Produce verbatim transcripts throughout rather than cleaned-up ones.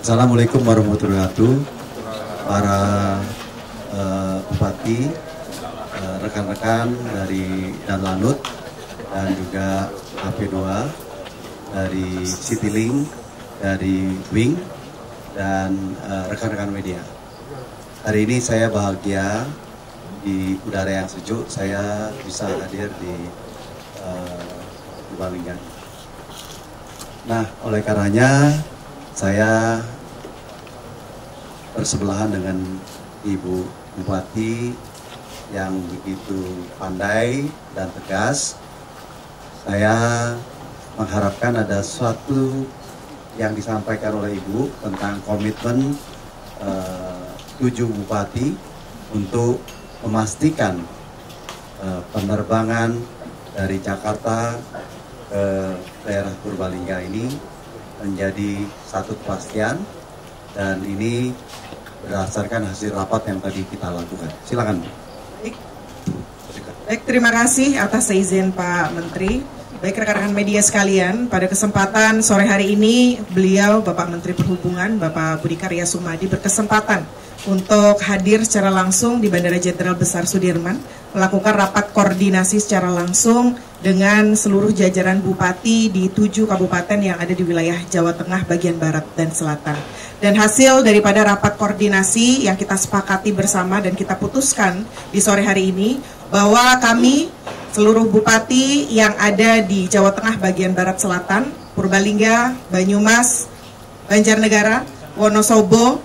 Assalamualaikum warahmatullahi wabarakatuh. Para uh, bupati, rekan-rekan uh, dari Danlanut dan juga H P dua dari Citylink, dari Wing, dan rekan-rekan uh, media. Hari ini saya bahagia di udara yang sejuk, saya bisa hadir di Purbalingga. Uh, nah, oleh karenanya saya bersebelahan dengan Ibu Bupati yang begitu pandai dan tegas. Saya mengharapkan ada suatu yang disampaikan oleh Ibu tentang komitmen uh, tujuh bupati untuk memastikan uh, penerbangan dari Jakarta ke daerah Purbalingga ini menjadi satu kepastian, dan ini berdasarkan hasil rapat yang tadi kita lakukan. Silakan. Baik, Baik terima kasih atas izin Pak Menteri. Baik rekan-rekan media sekalian, pada kesempatan sore hari ini beliau Bapak Menteri Perhubungan Bapak Budi Karya Sumadi berkesempatan untuk hadir secara langsung di Bandara Jenderal Besar Soedirman melakukan rapat koordinasi secara langsung dengan seluruh jajaran bupati di tujuh kabupaten yang ada di wilayah Jawa Tengah bagian barat dan selatan. Dan hasil daripada rapat koordinasi yang kita sepakati bersama dan kita putuskan di sore hari ini bahwa kami seluruh bupati yang ada di Jawa Tengah bagian barat selatan, Purbalingga, Banyumas, Banjarnegara, Wonosobo,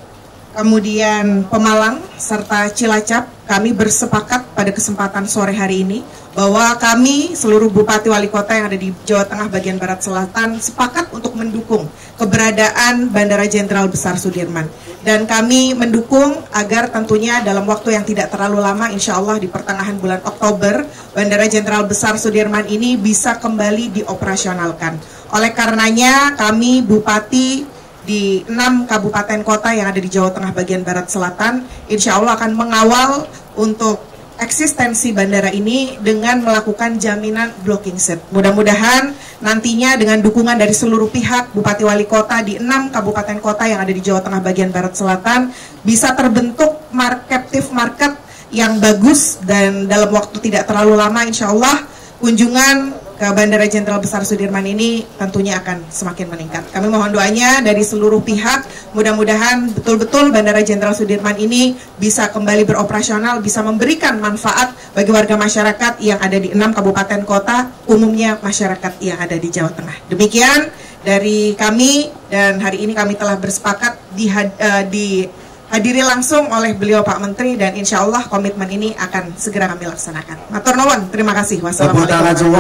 kemudian Pemalang, serta Cilacap, kami bersepakat pada kesempatan sore hari ini bahwa kami seluruh bupati wali kota yang ada di Jawa Tengah bagian barat selatan sepakat untuk mendukung keberadaan Bandara Jenderal Besar Soedirman. Dan kami mendukung agar tentunya dalam waktu yang tidak terlalu lama, insya Allah di pertengahan bulan Oktober, Bandara Jenderal Besar Soedirman ini bisa kembali dioperasionalkan. Oleh karenanya kami bupati di enam kabupaten kota yang ada di Jawa Tengah bagian barat selatan, insya Allah akan mengawal untuk eksistensi bandara ini dengan melakukan jaminan blocking set. Mudah-mudahan nantinya dengan dukungan dari seluruh pihak, bupati wali kota di enam kabupaten kota yang ada di Jawa Tengah bagian barat selatan bisa terbentuk captive market yang bagus, dan dalam waktu tidak terlalu lama insya Allah kunjungan ke Bandara Jenderal Besar Soedirman ini tentunya akan semakin meningkat. Kami mohon doanya dari seluruh pihak, mudah-mudahan betul-betul Bandara Jenderal Soedirman ini bisa kembali beroperasional, bisa memberikan manfaat bagi warga masyarakat yang ada di enam kabupaten kota, umumnya masyarakat yang ada di Jawa Tengah. Demikian dari kami, dan hari ini kami telah bersepakat dihad, uh, dihadiri langsung oleh beliau Pak Menteri, dan insya Allah komitmen ini akan segera kami laksanakan. Matur nuwun, terima kasih. Wassalamualaikum.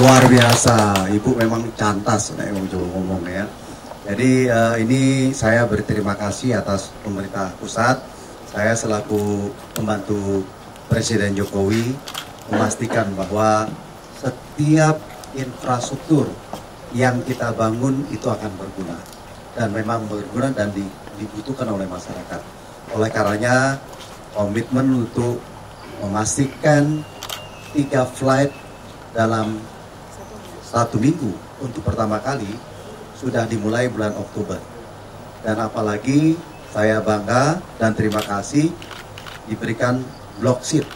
Luar biasa, Ibu memang cantas nek ngomong ya. Jadi uh, ini saya berterima kasih atas pemerintah pusat. Saya selaku pembantu Presiden Jokowi memastikan bahwa setiap infrastruktur yang kita bangun itu akan berguna, dan memang berguna dan dibutuhkan oleh masyarakat. Oleh karenanya komitmen untuk memastikan tiga flight dalam satu minggu untuk pertama kali sudah dimulai bulan Oktober. Dan apalagi saya bangga dan terima kasih diberikan block seat.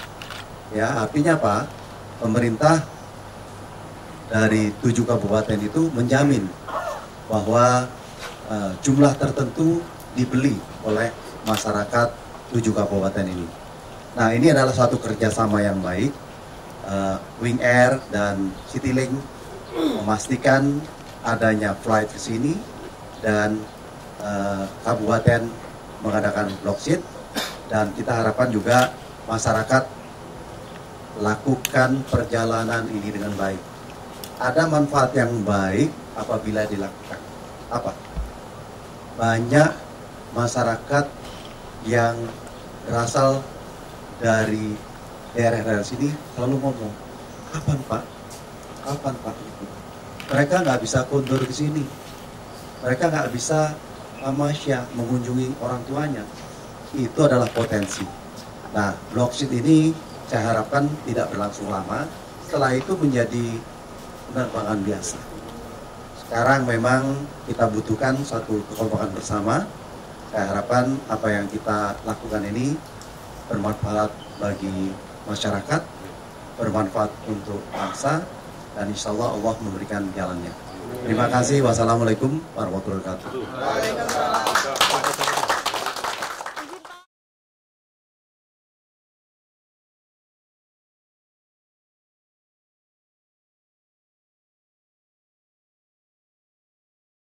Ya, artinya apa? Pemerintah dari tujuh kabupaten itu menjamin bahwa uh, jumlah tertentu dibeli oleh masyarakat tujuh kabupaten ini. Nah, ini adalah satu kerjasama yang baik. Uh, Wing Air dan Citylink memastikan adanya flight ke sini, dan uh, kabupaten mengadakan block seat, dan kita harapkan juga masyarakat lakukan perjalanan ini dengan baik. Ada manfaat yang baik apabila dilakukan. Apa? Banyak masyarakat yang berasal dari daerah-daerah sini selalu ngomong, kapan Pak? Kapan Pak? Mereka nggak bisa kundur ke sini. Mereka nggak bisa tamasya mengunjungi orang tuanya. Itu adalah potensi. Nah, block seat ini saya harapkan tidak berlangsung lama. Setelah itu menjadi penerbangan biasa. Sekarang memang kita butuhkan satu kekompakan bersama. Saya harapkan apa yang kita lakukan ini bermanfaat bagi masyarakat, bermanfaat untuk bangsa, dan insya Allah Allah memberikan jalannya. Terima kasih. Wassalamualaikum warahmatullahi wabarakatuh.